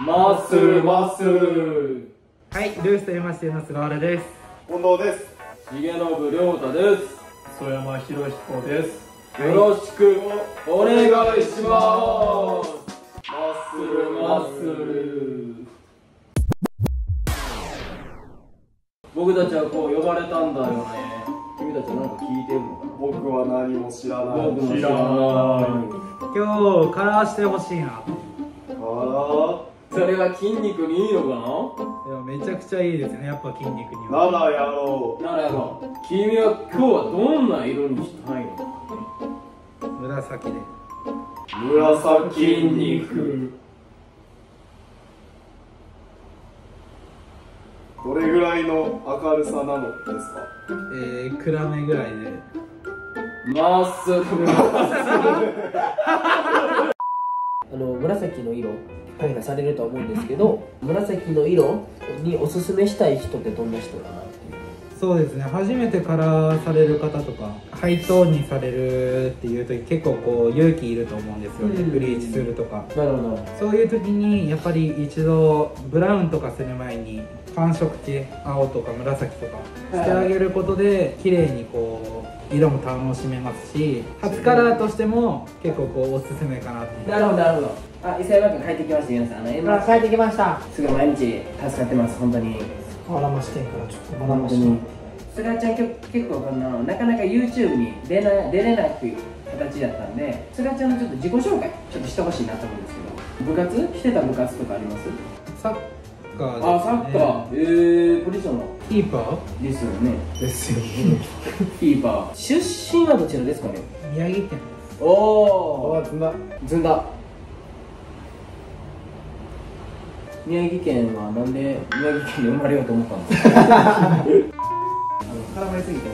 マッスル。はい、ルースと言いましての菅原です。近藤です。重信亮太です。曽山博彦です。よろしくお願いします。マッスル。僕たちはこう呼ばれたんだよね。君たちはなんか聞いてるの？僕は何も知らない。今日カラーしてほしいな。それは筋肉にいいのかな？いや、めちゃくちゃいいですね。やっぱ筋肉には。ならやろう。君は今日はどんな色にしたいのかね。紫で。紫筋肉。どれぐらいの明るさなのですか？暗めぐらいで。まっすぐ。紫の色。評価されると思うんですけど、紫の色におすすめしたい人ってどんな人かなっていう。そうですね、初めてカラーされる方とかハイトーンにされるっていう時、結構こう勇気いると思うんですよね。ブリーチするとか。なるほど。そういう時にやっぱり一度ブラウンとかする前に寒色系、青とか紫とかしてあげることで綺麗にこう色も楽しめますし、初カラーとしても結構こうおすすめかなって。なるほど。あ、伊勢山君帰ってきました。皆さん、帰ってきました。すごい毎日助かってます、本当に。あらましてんから、ちょっと学ばして。すがちゃん、結構なかなか YouTube に出れないっていう形だったんで、すがちゃんのちょっと自己紹介、ちょっとしてほしいなと思うんですけど、部活してた部活とかあります？サッカーですね。あ、サッカー。ポジションのキーパーですよね。キーパー。出身はどちらですかね？宮城県です。おー、ずんだ。宮城県はなんで宮城県に生まれようと思ったんですか？絡まりすぎて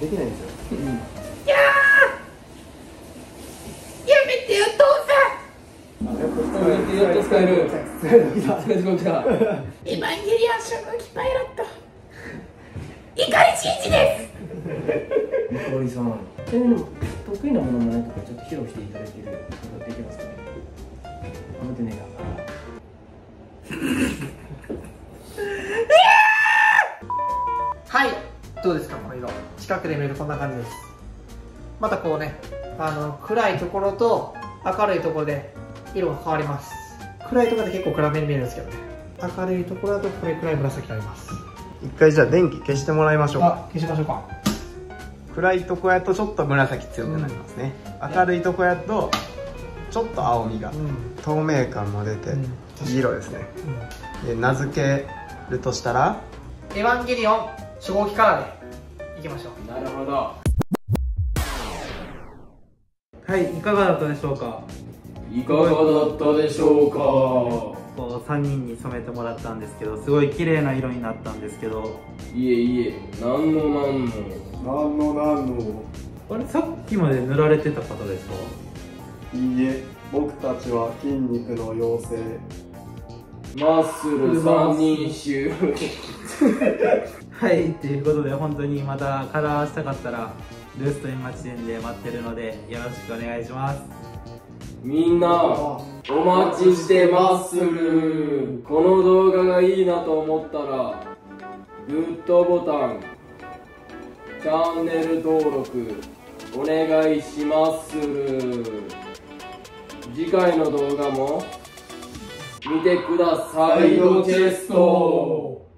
できないんですよ。やー、やめてよ父さん。やっと使える。エヴァンゲリオン初号機パイロット怒り真司です。怒りさん、得意なものもないとかちょっと披露していただけることできますかね？あ、待ってねえか。はい、どうですかこの色。近くで見るとこんな感じです。またこうね、暗いところと明るいところで色が変わります。暗いところで結構暗めに見えるんですけどね、明るいところだとこれくらい紫になります。一回じゃあ電気消してもらいましょうか。消しましょうか。暗いところやとちょっと紫強くなりますね、明るいところやとちょっと青みが、透明感も出て、いい色ですね。で、名付けるとしたらエヴァンゲリオン初号機カラーでいきましょう。なるほど。はい、いかがだったでしょうか。こう3人に染めてもらったんですけど、すごい綺麗な色になったんですけど。いえ、なんの。あれ、さっきまで塗られてた方ですか？いいえ、僕たちは筋肉の妖精マッスル三人衆。はい、ということで本当にまたカラーしたかったらルースと今時点で待ってるのでよろしくお願いします。みんなお待ちしてマッスル。この動画がいいなと思ったらグッドボタン、チャンネル登録お願いしまする。次回の動画も見てください。サイドチェスト。